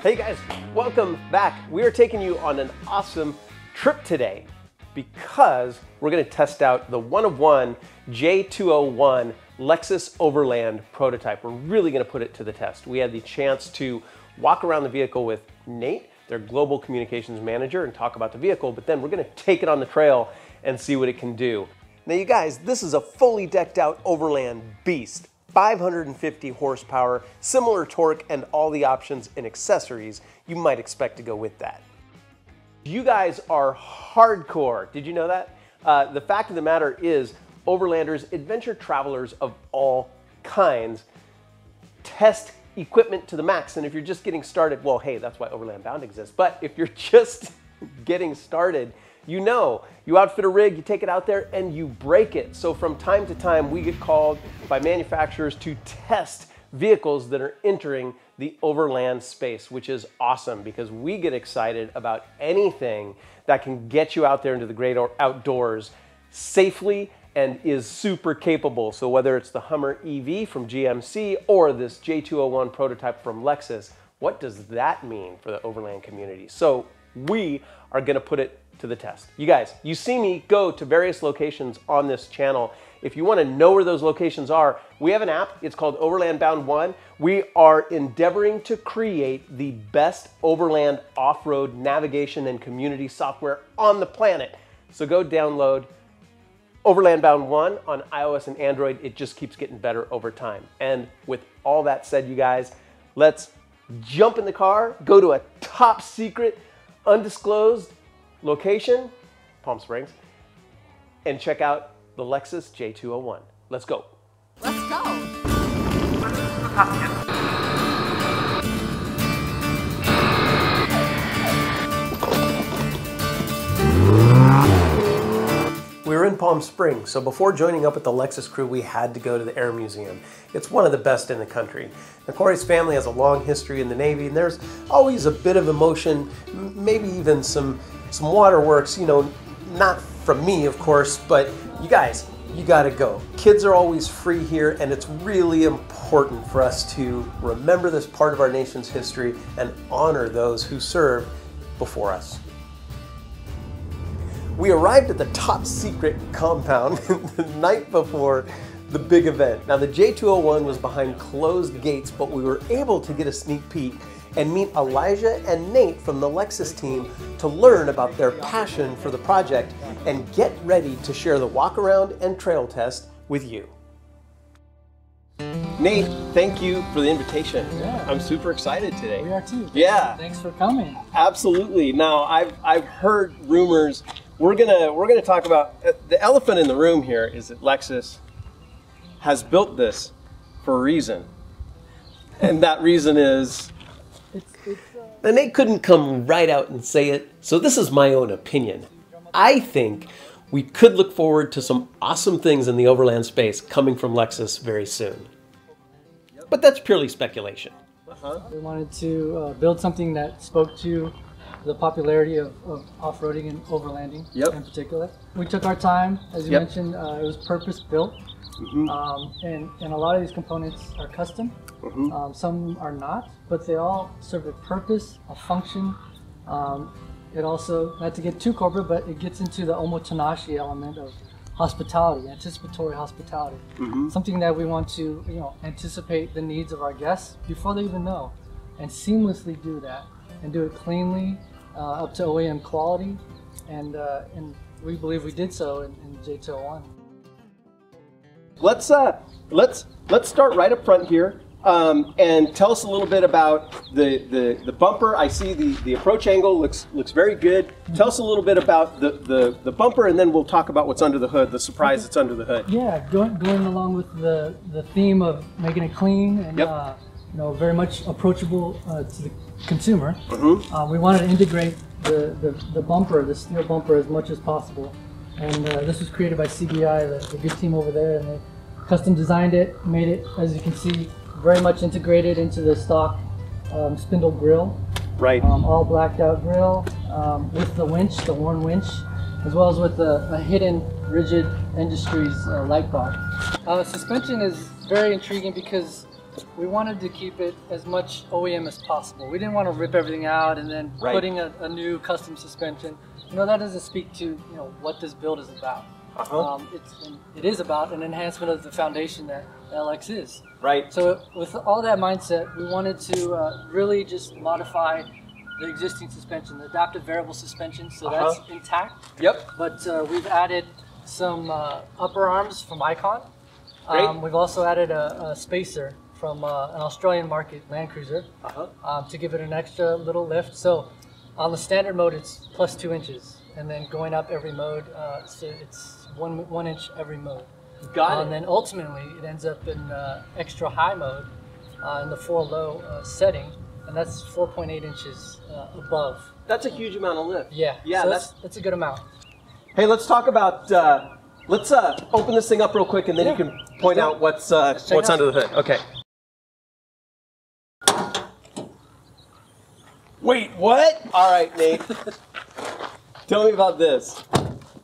Hey guys, welcome back. We are taking you on an awesome trip today because we're going to test out the 101 J201 Lexus Overland prototype. We're really going to put it to the test. We had the chance to walk around the vehicle with Nate, their global communications manager, and talk about the vehicle, but then we're going to take it on the trail and see what it can do. Now you guys, this is a fully decked out Overland beast. 550 horsepower, similar torque, and all the options and accessories you might expect to go with that. You guys are hardcore. Did you know that? The fact of the matter is, Overlanders, adventure travelers of all kinds, test equipment to the max. And if you're just getting started, well, hey, that's why Overland Bound exists. But if you're just getting started, you know, you outfit a rig, you take it out there, and you break it. So from time to time, we get called by manufacturers to test vehicles that are entering the Overland space, which is awesome because we get excited about anything that can get you out there into the great outdoors safely and is super capable. So whether it's the Hummer EV from GMC or this J201 prototype from Lexus, what does that mean for the Overland community? So we are gonna put it to the test. You guys, you see me go to various locations on this channel. If you want to know where those locations are, we have an app. It's called Overland Bound One. We are endeavoring to create the best overland off-road navigation and community software on the planet. So go download Overland Bound One on iOS and Android. It just keeps getting better over time. And with all that said, you guys, let's jump in the car, go to a top secret, undisclosed location, Palm Springs, and check out the Lexus J201. Let's go. Let's go. We were in Palm Springs, so before joining up with the Lexus crew, we had to go to the Air Museum. It's one of the best in the country. Now, Corey's family has a long history in the Navy, and there's always a bit of emotion, maybe even some waterworks, you know, not from me, of course, but you guys, you gotta go. Kids are always free here, and it's really important for us to remember this part of our nation's history and honor those who served before us. We arrived at the top secret compound the night before the big event. Now, the J201 was behind closed gates, but we were able to get a sneak peek and meet Elijah and Nate from the Lexus team to learn about their passion for the project and get ready to share the walk around and trail test with you. Nate, thank you for the invitation. Yeah. I'm super excited today. We are too. Yeah. Thanks for coming. Absolutely. Now, I've heard rumors. We're gonna talk about the elephant in the room here is that Lexus has built this for a reason, and that reason is. And they couldn't come right out and say it, so this is my own opinion. I think we could look forward to some awesome things in the Overland space coming from Lexus very soon. But that's purely speculation. They wanted to build something that spoke to the popularity of off-roading and overlanding in particular. We took our time, as you mentioned, it was purpose-built. And a lot of these components are custom, some are not, but they all serve a purpose, a function. It also, not to get too corporate, but it gets into the omotenashi element of hospitality, anticipatory hospitality. Something that we want to, you know, anticipate the needs of our guests before they even know, and seamlessly do that, and do it cleanly, up to OEM quality, and we believe we did so in J201. Let's start right up front here and tell us a little bit about the bumper. I see the approach angle looks very good. Tell us a little bit about the bumper, and then we'll talk about what's under the hood, the surprise that's under the hood. Yeah, going along with the theme of making it clean and you know, very much approachable to the consumer. We wanted to integrate the bumper, the steel bumper, as much as possible. And this was created by CBI, the good team over there, and they custom designed it, made it, as you can see, very much integrated into the stock spindle grill. Right. All blacked out grill with the winch, the Warn winch, as well as with a hidden Rigid Industries light bar. Suspension is very intriguing because we wanted to keep it as much OEM as possible. We didn't want to rip everything out and then right. putting a new custom suspension. You know, that doesn't speak to, you know, what this build is about. Uh-huh. It is about an enhancement of the foundation that LX is. Right. So with all that mindset, we wanted to really just modify the existing suspension, the adaptive variable suspension, so uh-huh. that's intact. Yep. But we've added some upper arms from Icon. We've also added a spacer from an Australian market, Land Cruiser, uh-huh. To give it an extra little lift. So on the standard mode, it's plus 2 inches. And then going up every mode, so it's one inch every mode. Got it. And then ultimately, it ends up in extra high mode in the 4 low setting, and that's 4.8 inches above. That's a huge amount of lift. Yeah. Yeah. So that's a good amount. Hey, let's talk about. Let's open this thing up real quick, and then you can point out what's under the hood. Okay. Wait, what? All right, Nate. Tell me about this.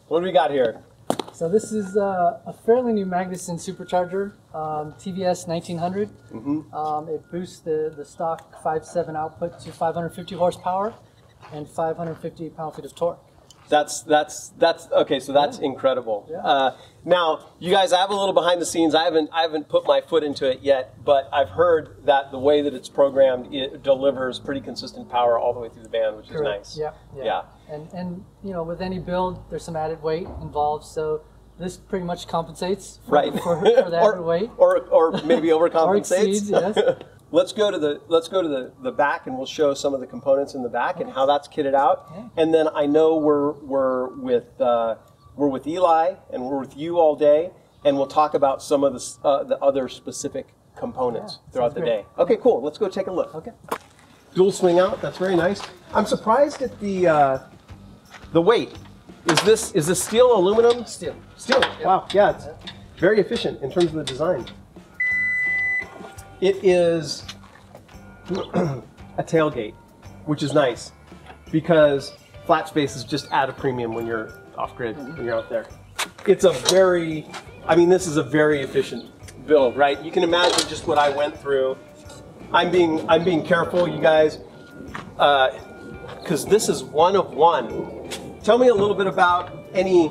What do we got here? So this is a fairly new Magnuson supercharger, TVS 1900. Mm-hmm. It boosts the stock 5.7 output to 550 horsepower and 550 pound-feet of torque. That's okay. So that's incredible. Yeah. Now you guys, I have a little behind the scenes. I haven't put my foot into it yet, but I've heard that the way that it's programmed, it delivers pretty consistent power all the way through the band, which is nice. Yeah. And you know, with any build, there's some added weight involved, so this pretty much compensates for the added weight, or maybe overcompensates. Or exceeds, yes. Let's go to the back, and we'll show some of the components in the back and how that's kitted out. Yeah. And then I know we're with Eli and we're with you all day, and we'll talk about some of the other specific components throughout the day. Okay, cool. Let's go take a look. Okay. Dual swing out. That's very nice. I'm surprised at the weight. Is this steel, aluminum? Steel. Steel. Yep. Wow. Yeah, it's very efficient in terms of the design. It is a tailgate, which is nice because flat spaces just add a premium when you're off grid, when you're out there. It's this is a very efficient build, right? You can imagine just what I went through. I'm being careful, you guys, because this is one of one. Tell me a little bit about any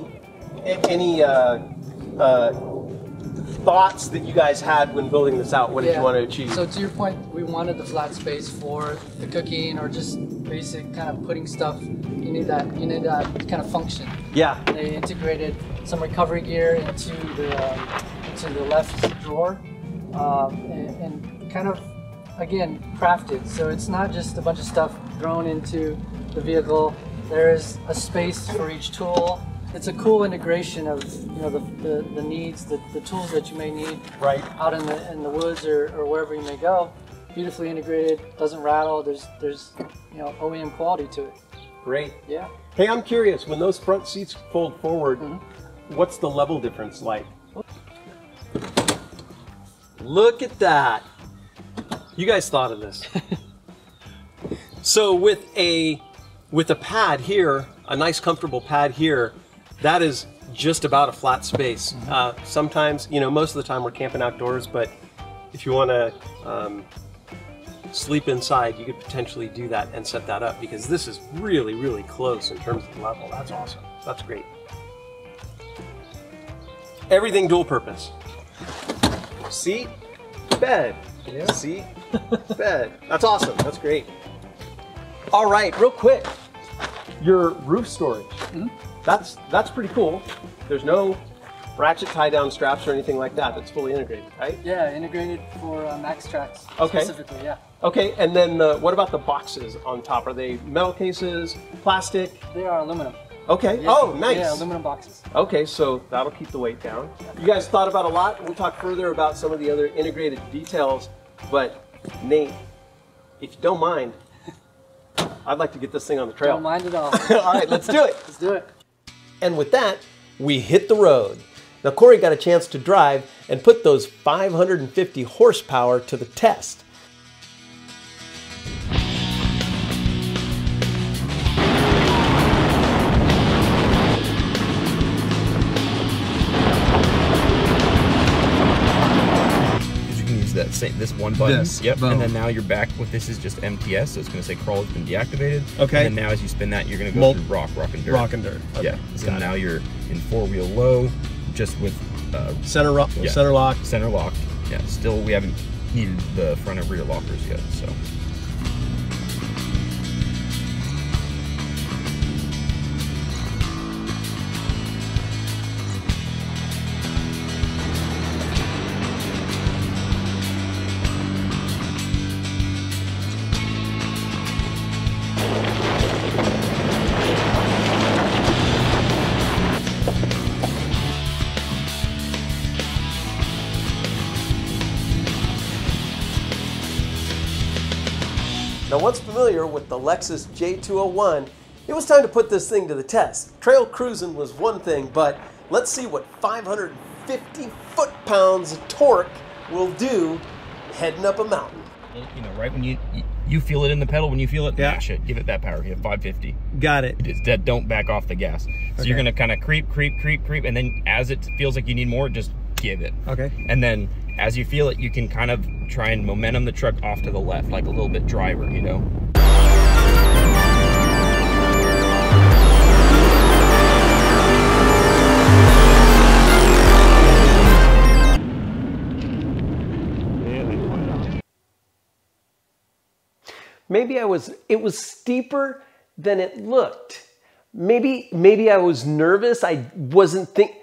thoughts that you guys had when building this out. What did you want to achieve? So to your point, we wanted the flat space for the cooking or just basic kind of putting stuff. You need that kind of function. Yeah. They integrated some recovery gear into the left drawer, and kind of again crafted. So it's not just a bunch of stuff thrown into the vehicle. There is a space for each tool. It's a cool integration of, you know, the needs, the tools that you may need out in the woods or wherever you may go. Beautifully integrated, doesn't rattle. There's you know, OEM quality to it. Great. Yeah. Hey, I'm curious, when those front seats fold forward, what's the level difference like? Look at that. You guys thought of this. So with a pad here, a nice comfortable pad here, that is just about a flat space. Sometimes, you know, most of the time we're camping outdoors, but if you want to sleep inside, you could potentially do that and set that up, because this is really, really close in terms of the level. That's awesome. That's great. Everything dual purpose. Seat, bed. Yeah. Seat, bed. That's awesome. That's great. All right, real quick, your roof storage. That's pretty cool. There's no ratchet tie-down straps or anything like that. That's fully integrated, right? Yeah, integrated for MaxTrax specifically, yeah. Okay, and then what about the boxes on top? Are they metal cases, plastic? They are aluminum. Okay, yeah. Oh, nice. Yeah, aluminum boxes. Okay, so that'll keep the weight down. You guys thought about a lot. We'll talk further about some of the other integrated details, but Nate, if you don't mind, I'd like to get this thing on the trail. Don't mind at all. All right, let's do it. Let's do it. And with that, we hit the road. Now, Corey got a chance to drive and put those 550 horsepower to the test. same, this one button. This. Yep. Boom. And then now you're back with this is just MTS, so it's going to say crawl has been deactivated. Okay. And then now as you spin that, you're going to go through rock and dirt. Rock and dirt. Okay. Yeah. So now you're in four wheel low, just with center lock. Center lock. Yeah. Still, we haven't needed the front and rear lockers yet. So. Now once familiar with the Lexus J201, it was time to put this thing to the test. Trail cruising was one thing, but let's see what 550 foot-pounds of torque will do heading up a mountain. You know, right when you feel it in the pedal, when you feel it, mash it, give it that power, you have 550. Got it. It's dead, don't back off the gas. So you're gonna kind of creep, and then as it feels like you need more, just give it. Okay. And then as you feel it, you can kind of try and momentum the truck off to the left, like a little bit driver, you know. Maybe it was steeper than it looked. Maybe I was nervous. I wasn't thinking.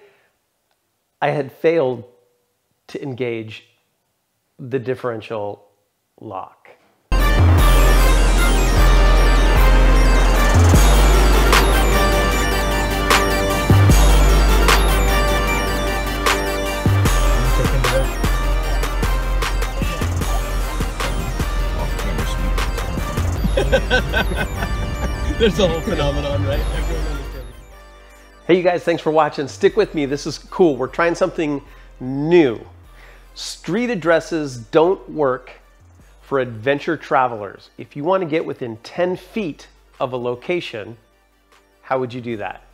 I had failed to engage the differential lock. There's a whole phenomenon, right? Hey you guys, thanks for watching. Stick with me, this is cool. We're trying something new. Street addresses don't work for adventure travelers. If you want to get within 10 feet of a location, how would you do that?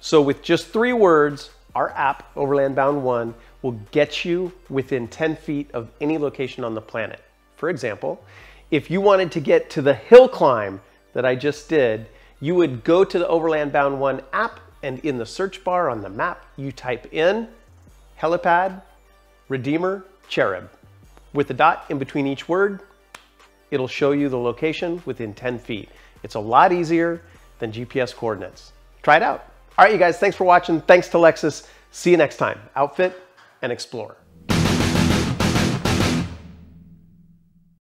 So with just 3 words, our app, Overland Bound One, will get you within 10 feet of any location on the planet. For example, if you wanted to get to the hill climb that I just did, you would go to the Overland Bound One app, and in the search bar on the map, you type in helipad, redeemer, cherub. With a dot in between each word, it'll show you the location within 10 feet. It's a lot easier than GPS coordinates. Try it out. All right, you guys, thanks for watching. Thanks to Lexus. See you next time. Outfit and explore.